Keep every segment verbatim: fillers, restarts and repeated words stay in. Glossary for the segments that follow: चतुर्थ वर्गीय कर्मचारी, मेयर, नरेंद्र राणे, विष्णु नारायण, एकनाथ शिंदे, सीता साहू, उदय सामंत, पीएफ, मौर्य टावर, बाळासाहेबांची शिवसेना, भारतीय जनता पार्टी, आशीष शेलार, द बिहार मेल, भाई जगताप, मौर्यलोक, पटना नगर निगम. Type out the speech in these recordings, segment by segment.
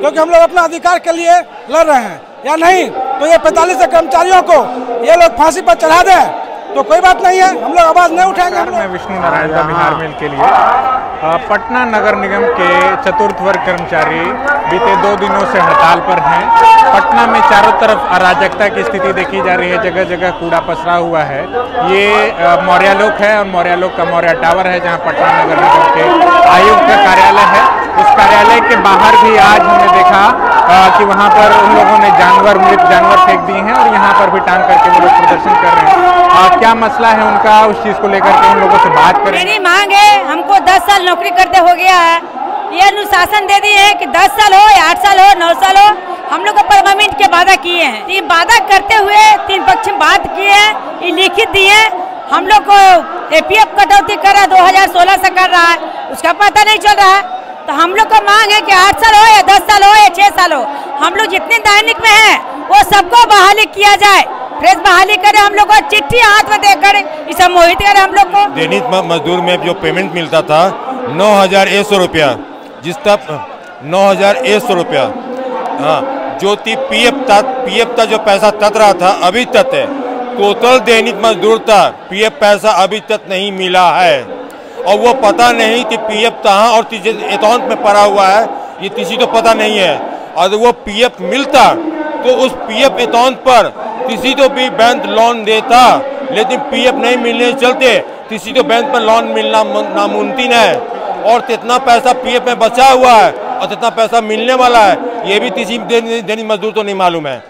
क्योंकि हम लोग अपना अधिकार के लिए लड़ रहे हैं या नहीं, तो ये पैंतालीस कर्मचारियों को ये लोग फांसी पर चढ़ा दें तो कोई बात नहीं है, हम लोग आवाज नहीं उठाएंगे। मैं विष्णु नारायण द बिहार मेल के लिए। पटना नगर निगम के चतुर्थ वर्ग कर्मचारी बीते दो दिनों से हड़ताल पर हैं। पटना में चारों तरफ अराजकता की स्थिति देखी जा रही है, जगह जगह कूड़ा पसरा हुआ है। ये मौर्यलोक है और मौर्यलोक का मौर्य टावर है, जहाँ पटना नगर निगम के आयुक्त का कार्यालय है। उस कार्यालय के बाहर भी आज हमने देखा आ, कि वहाँ पर उन लोगों ने जानवर मृत जानवर फेंक दिए हैं और यहाँ पर भी टांग करके वो लोग प्रदर्शन कर रहे हैं। आ, क्या मसला है उनका, उस चीज़ को लेकर के उन लोगों से बात करें। मेरी मांग है, हमको दस साल नौकरी करते हो गया है, ये अनुशासन दे दिए है कि दस साल हो या आठ साल हो नौ साल हो, हम लोग को परमानेंट के वादा किए हैं। ये वादा करते हुए तीन पक्ष में बात किए हैं, ये लिखित दिए। हम लोग को ए पी एफ कटौती कर रहा है, दो हजार सोलह से कर रहा है, उसका पता नहीं चल रहा है। तो हम लोग का मांग है कि आठ साल हो या दस साल हो या छह साल हो, हम लोग जितने दैनिक में हैं वो सबको बहाली किया जाए, फ्रेश बहाली करे। हम लोग को चिट्ठी हाथ में देकर इसे मोहित करे। हम लोग को दैनिक मजदूर में जो पेमेंट मिलता था नौ हजार एक सौ रुपया, जिसका नौ हजार एक सौ रुपया हाँ जो थी पी एफ तक पी एफ तक जो पैसा तक रहा था अभी तक है। टोटल दैनिक मजदूर था पी एफ पैसा अभी तक नहीं मिला है, और वो पता नहीं कि पीएफ कहाँ और अकाउंट में पड़ा हुआ है, ये किसी को पता नहीं है। और वो पीएफ मिलता तो उस पीएफ अकाउंट पर किसी को भी बैंक लोन देता, लेकिन पीएफ नहीं मिलने चलते किसी को बैंक पर लोन मिलना नामुमकिन है। और कितना पैसा पीएफ में बचा हुआ है और कितना पैसा मिलने वाला है, ये भी किसी दैनिक मजदूर को नहीं मालूम है।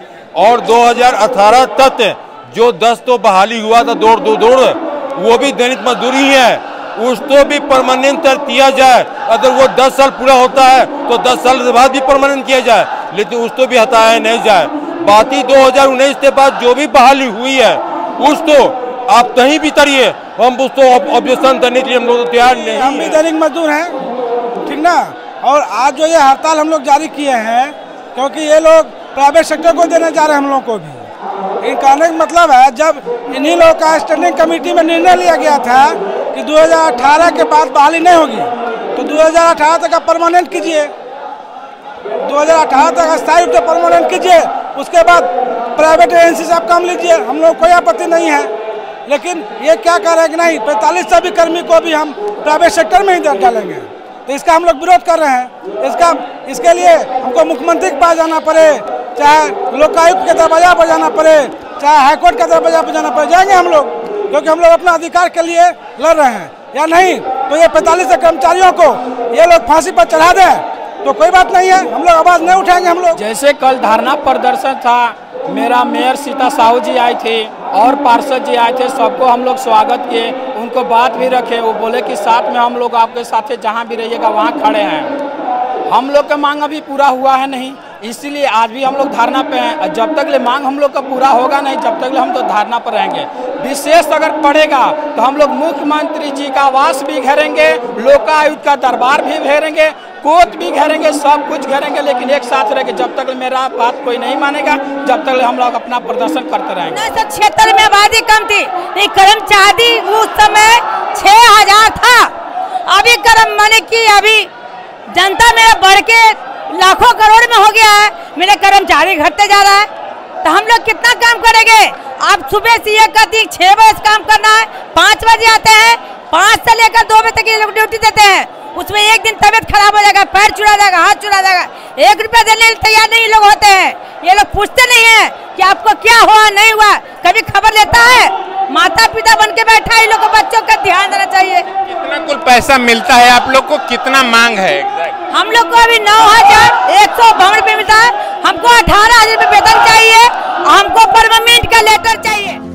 और दो हजार अठारह तक जो दस तो बहाली हुआ था दौड़ दो दौड़ वो भी दैनिक मजदूरी है, उसको भी परमानेंट कर किया जाए। अगर वो दस साल पूरा होता है तो दस साल के बाद भी परमानेंट किया जाए, लेकिन उसको भी हटाया नहीं जाए। बाकी दो हजार उन्नीस के बाद जो भी बहाली हुई है उसको आप कहीं भी करिए, हम उसको ऑब्जेक्शन करने के लिए हम लोग तैयार नहीं। हम भी दैनिक मजदूर हैं, ठीक ना। और आज जो ये हड़ताल हम लोग जारी किए हैं क्योंकि ये लोग प्राइवेट सेक्टर को देने जा रहे हैं हम लोग को भी। इनका मतलब है, जब इन्हीं लोग का स्टैंडिंग कमेटी में निर्णय लिया गया था कि दो हजार अठारह के बाद बहाली नहीं होगी, तो दो हजार अठारह तक परमानेंट कीजिए, दो हजार अठारह तक स्थायी रूप से परमानेंट कीजिए, उसके बाद प्राइवेट एजेंसी से आप काम लीजिए, हम लोग कोई आपत्ति नहीं है। लेकिन ये क्या कह रहे हैं कि नहीं, पैंतालीस सौ भी कर्मी को भी हम प्राइवेट सेक्टर में ही डालेंगे, तो इसका हम लोग विरोध कर रहे हैं। इसका इसके लिए हमको मुख्यमंत्री के पास जाना पड़े, चाहे लोकायुक्त के दरवाजा पर जाना पड़े, चाहे हाईकोर्ट के दरवाजा पर जाना पड़े, जाएंगे हम लोग। क्योंकि हम लोग अपना अधिकार के लिए लड़ रहे हैं या नहीं, तो ये पैंतालीस कर्मचारियों को ये लोग फांसी पर चढ़ा दें तो कोई बात नहीं है, हम लोग आवाज़ नहीं उठाएंगे हम लोग। जैसे कल धरना प्रदर्शन था, मेरा मेयर सीता साहू जी आई थी और पार्षद जी आए थे, सबको हम लोग स्वागत किए, उनको बात भी रखे। वो बोले कि साथ में हम लोग आपके साथ जहाँ भी रहिएगा वहाँ खड़े हैं। हम लोग का मांग अभी पूरा हुआ है नहीं, इसीलिए आज भी हम लोग धरना पे हैं। जब तक ले मांग हम लोग का पूरा होगा नहीं, जब तक ले हम तो धरना पर रहेंगे। विशेष अगर पड़ेगा तो हम लोग मुख्यमंत्री जी का आवास भी घेरेंगे, लोकायुक्त का दरबार भी घेरेंगे, कोर्ट भी घेरेंगे, सब कुछ घेरेंगे, लेकिन एक साथ रहेंगे। जब तक मेरा बात कोई नहीं मानेगा, जब तक हम लोग अपना प्रदर्शन करते रहेंगे। क्षेत्र में आबादी कम थी, कर्मचारी उस समय छह हजार था, अभी कर्म माने की अभी जनता में बढ़ के लाखों करोड़ में हो गया है, मेरे कर्मचारी घटते जा रहा है, तो हम लोग कितना काम करेंगे। आप सुबह से ये कहती छह बजे काम करना है, पाँच बजे आते हैं, पाँच से लेकर दो बजे तक ये लोग ड्यूटी देते हैं, उसमें एक दिन तबियत खराब हो जाएगा, पैर चुरा जाएगा, हाथ चुरा जाएगा, एक रुपया देने तैयार नहीं लोग होते हैं। ये लोग पूछते नहीं है कि आपको क्या हुआ नहीं हुआ, कभी खबर लेता है। माता पिता बन के बैठा है, लोग को बच्चों का ध्यान देना चाहिए। कितना कुल पैसा मिलता है आप लोग को, कितना मांग है? हम लोग को अभी नौ हजार एक सौ बावन मिलता है, हमको अठारह हजार रुपये वेतन चाहिए, हमको परमानेंट का लेटर चाहिए।